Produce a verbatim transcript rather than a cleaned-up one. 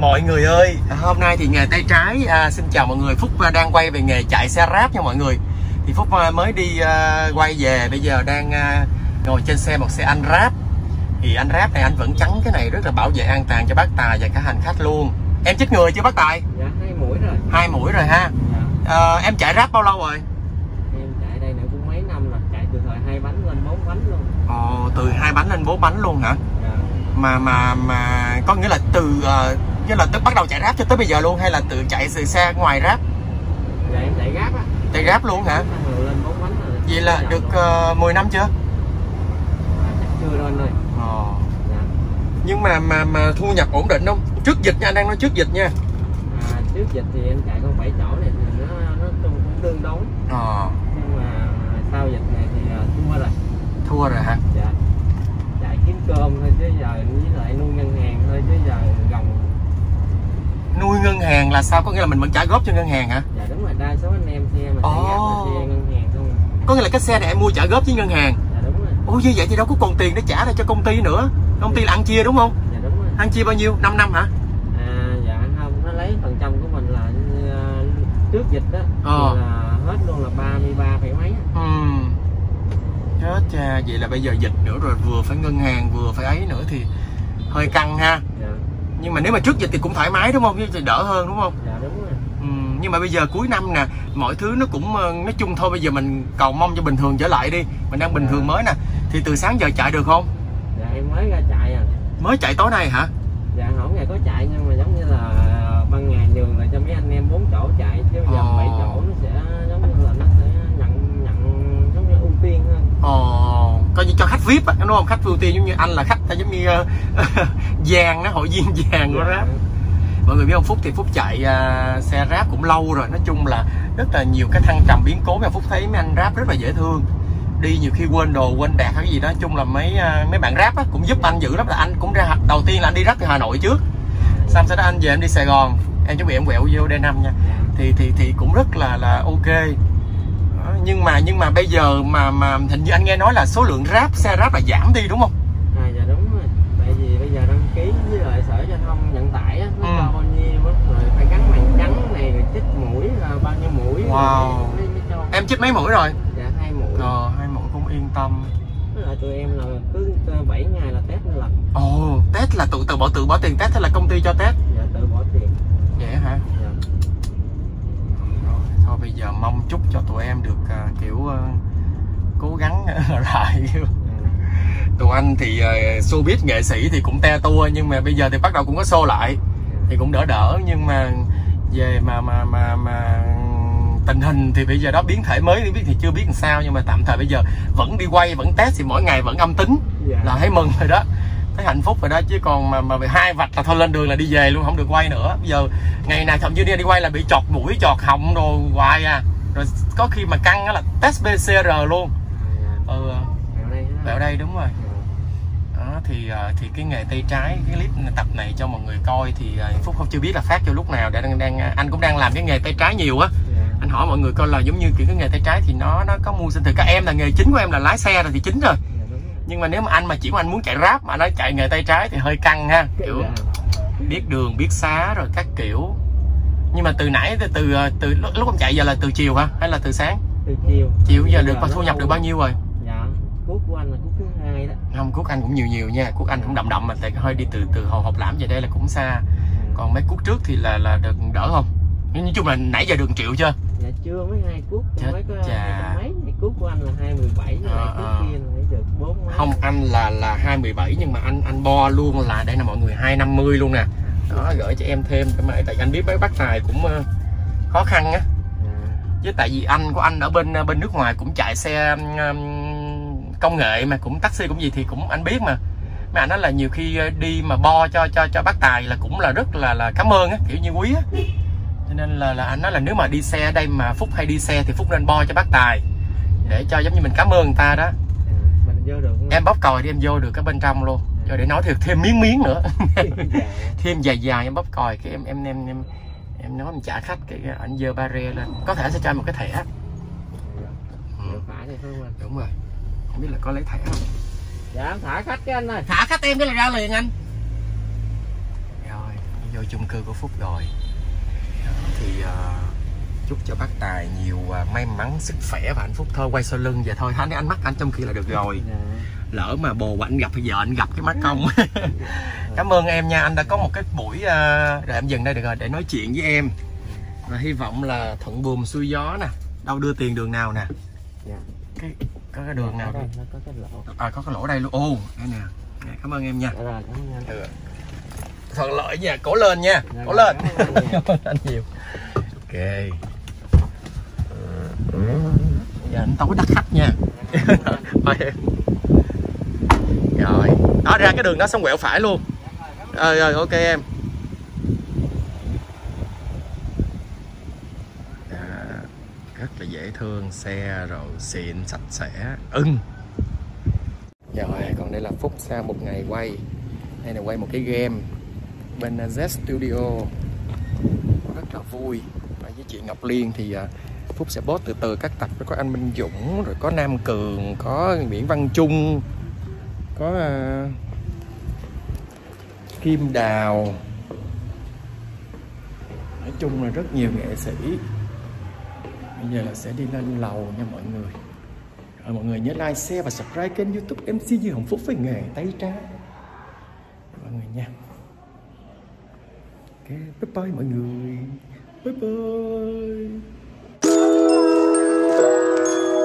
Mọi người ơi, hôm nay thì nghề tay trái à, xin chào mọi người. Phúc đang quay về nghề chạy xe ráp nha mọi người. Thì Phúc mới đi à, quay về, bây giờ đang à, ngồi trên xe một xe anh ráp. Thì anh ráp này anh vẫn trắng cái này rất là bảo vệ an toàn cho bác Tài và cả hành khách luôn. Em chích người chưa bác Tài? Dạ, hai mũi rồi. Hai mũi rồi ha. Dạ. À, em chạy ráp bao lâu rồi? Em chạy đây nữa cũng mấy năm rồi, chạy từ thời hai bánh lên bốn bánh luôn. Ồ, từ hai bánh lên bốn bánh luôn hả? Dạ. Mà mà mà có nghĩa là từ uh, nghĩa là tức bắt đầu chạy ráp cho tới bây giờ luôn hay là tự chạy từ xe ngoài ráp? Dạ em chạy ráp á. Chạy ráp luôn hả? Lên bốn bánh rồi. Vậy là được uh, mười năm chưa? Chưa lên rồi. Ờ. Dạ. Nhưng mà mà mà thu nhập ổn định không? Trước dịch nha, anh đang nói trước dịch nha. À, trước dịch thì em chạy con bảy chỗ này thì nó nó cũng tương đối. Ờ. Nhưng mà sau dịch này thì thua rồi. Thua rồi hả? Dạ. Chạy kiếm cơm thôi chứ giờ với lại nuôi ngân hàng thôi chứ giờ gồng. Nuôi ngân hàng là sao? Có nghĩa là mình vẫn trả góp cho ngân hàng hả? Dạ đúng rồi, đa số anh em xe mà chạy oh. xe ngân hàng không. Có nghĩa là cái xe này em mua trả góp với ngân hàng. Dạ đúng rồi. Ủa như vậy thì đâu có còn tiền để trả ra cho công ty nữa. Công ty là ăn chia đúng không? Dạ đúng rồi. Ăn chia bao nhiêu? năm năm hả? À dạ không, nó lấy phần trăm của mình là uh, trước dịch đó ờ. là hết luôn là ba mươi ba phẩy mấy. Ừ. Chết cha, vậy là bây giờ dịch nữa rồi vừa phải ngân hàng vừa phải ấy nữa thì hơi căng ha. Dạ. Nhưng mà nếu mà trước dịch thì cũng thoải mái đúng không? Thì đỡ hơn đúng không? Dạ đúng rồi. Ừ, nhưng mà bây giờ cuối năm nè, mọi thứ nó cũng nói chung thôi, bây giờ mình cầu mong cho bình thường trở lại đi. Mình đang bình dạ. thường mới nè. Thì từ sáng giờ chạy được không? Dạ em mới ra chạy à. Mới chạy tối nay hả? Dạ không ngày có chạy nhưng mà giống như là ban ngày nhường là cho mấy anh em bốn chỗ chạy chứ bây giờ ờ. bảy chỗ nó sẽ giống như là nó sẽ nhận nhận giống như ưu tiên hơn. Ồ, coi như cho khách vi ai pi á, đúng không? Khách ưu tiên giống như anh là khách giống như uh, vàng đó, hội viên vàng của ráp. Mọi người biết ông Phúc thì Phúc chạy uh, xe ráp cũng lâu rồi, nói chung là rất là nhiều cái thăng trầm biến cố mà Phúc thấy mấy anh ráp rất là dễ thương. Đi nhiều khi quên đồ, quên đạt hay cái gì đó, nói chung là mấy uh, mấy bạn ráp á, cũng giúp anh dữ lắm, là anh cũng ra đầu tiên là anh đi ráp từ Hà Nội trước. Xong sau đó anh về em đi Sài Gòn, em chuẩn bị em quẹo vô đê năm nha. Thì thì thì cũng rất là là ok. Nhưng mà nhưng mà bây giờ mà mà hình như anh nghe nói là số lượng ráp xe ráp là giảm đi đúng không? À dạ đúng rồi. Tại vì bây giờ đăng ký với lại sở giao thông vận tải á, nó ừ. cho bao nhiêu á, rồi phải gắn màng trắng này, rồi chích mũi là bao nhiêu mũi. Wow. Rồi mới, mới cho. Em chích mấy mũi rồi? Dạ hai mũi. Ờ hai mũi cũng yên tâm. Là tụi em là cứ bảy ngày là test một lần. Ồ, test là tự tự bỏ tự bỏ tiền test hay là công ty cho test? Dạ tự bỏ tiền. Vậy hả? Dạ. Thôi bây giờ mong chúc cho tụi em được uh, kiểu uh, cố gắng lại. Tụi anh thì uh, showbiz nghệ sĩ thì cũng te tua nhưng mà bây giờ thì bắt đầu cũng có show lại thì cũng đỡ đỡ, nhưng mà về mà mà mà mà tình hình thì bây giờ đó biến thể mới thì biết thì chưa biết làm sao, nhưng mà tạm thời bây giờ vẫn đi quay vẫn test thì mỗi ngày vẫn âm tính là thấy mừng rồi đó, thấy hạnh phúc rồi đó, chứ còn mà mà hai vạch là thôi lên đường là đi về luôn, không được quay nữa. Bây giờ ngày nào thậm chí đi quay là bị chọt mũi chọt họng rồi hoài à, rồi có khi mà căng là test pê xê rờ luôn. Ừ ở đây đúng rồi đó, thì thì cái nghề tay trái cái clip tập này cho mọi người coi thì Phúc không chưa biết là phát cho lúc nào, để đang, đang anh cũng đang làm cái nghề tay trái nhiều á, anh hỏi mọi người coi là giống như kiểu cái nghề tay trái thì nó nó có mưu sinh. Thì các em là nghề chính của em là lái xe rồi thì chính rồi, nhưng mà nếu mà anh mà chỉ mà anh muốn chạy ráp mà nói chạy nghề tay trái thì hơi căng ha, kiểu biết đường biết xá rồi các kiểu. Nhưng mà từ nãy từ từ, từ lúc em chạy giờ là từ chiều hả hay là từ sáng? Từ chiều. Chiều giờ được thu nhập được bao nhiêu rồi? Dạ cuốc của anh là cuốc thứ hai đó. Không, cuốc anh cũng nhiều nhiều nha, cuốc anh cũng đậm đậm mà tại hơi đi từ từ Hồ Học Lãm về đây là cũng xa, còn mấy cuốc trước thì là là được đỡ không? Nói chung là nãy giờ được một triệu chưa? Dạ chưa, mấy hai cuốc mới có mấy, cuốc của anh là hai mười bảy rồi à, cuốc à. Kia là được bốn. Không, anh là là hai mười bảy nhưng mà anh anh bo luôn là đây là mọi người hai năm mươi luôn nè. Đó gửi cho em thêm cái mày, tại anh biết mấy bác Tài cũng uh, khó khăn á. Chứ tại vì anh của anh ở bên bên nước ngoài cũng chạy xe um, công nghệ mà cũng taxi cũng gì thì cũng anh biết mà. Mà anh nói là nhiều khi đi mà bo cho cho cho bác Tài là cũng là rất là là cảm ơn á, kiểu như quý á. Cho nên là là anh nói là nếu mà đi xe ở đây mà Phúc hay đi xe thì Phúc nên bo cho bác Tài để cho giống như mình cảm ơn người ta đó. Mình vô được em bóp còi đi, em vô được cái bên trong luôn rồi để nói thiệt thêm miếng miếng nữa. Thêm dài dài em bóp còi cái em em em em em nói em trả khách cái ảnh dơ barrier lên, có thể sẽ cho em một cái thẻ. Ừ. Đúng rồi, không biết là có lấy thẻ không. Dạ thả khách cái anh ơi, thả khách em cái là ra liền anh. Rồi vô vô chung cư của Phúc rồi. Thì à, chúc cho bác Tài nhiều may mắn, sức khỏe và hạnh phúc. Thôi quay sau lưng vậy thôi, anh ánh mắt anh trong kia là được rồi. Lỡ mà bồ của anh gặp, bây giờ anh gặp cái mắt không. Cảm ơn em nha, anh đã có một cái buổi uh, rồi em dừng đây được rồi, để nói chuyện với em. Và hy vọng là thuận buồm xuôi gió nè. Đâu đưa tiền đường nào nè? Dạ. Cái có cái đường nào? Đây, nó có cái lỗ. À có cái lỗ đây luôn. Ô, đây nè. Cảm ơn em nha. Dạ rồi, cảm ơn anh. Thuận lợi nha, cổ lên nha. Dạ, cổ lên. Cảm ơn anh nhiều. Ok. Giờ anh tối đắt khách nha. Bye em. Rồi. Đó ra cái đường đó xong quẹo phải luôn. Rồi rồi, ok em. Rất là dễ thương, xe rồi xịn sạch sẽ ưng. Rồi còn đây là Phúc sau một ngày quay. Đây là quay một cái game bên Azet Studio, rất là vui. Và với chị Ngọc Liên thì Phúc sẽ post từ từ các tập. Có anh Minh Dũng, rồi có Nam Cường, có Nguyễn Văn Trung, có uh, Kim Đào. Nói chung là rất nhiều nghệ sĩ. Bây giờ là sẽ đi lên lầu nha mọi người. Rồi mọi người nhớ like, share và subscribe kênh YouTube em xê Dương Hồng Phúc với Nghề Tay Trái mọi người nha. Ok, bye bye mọi người. Bye bye.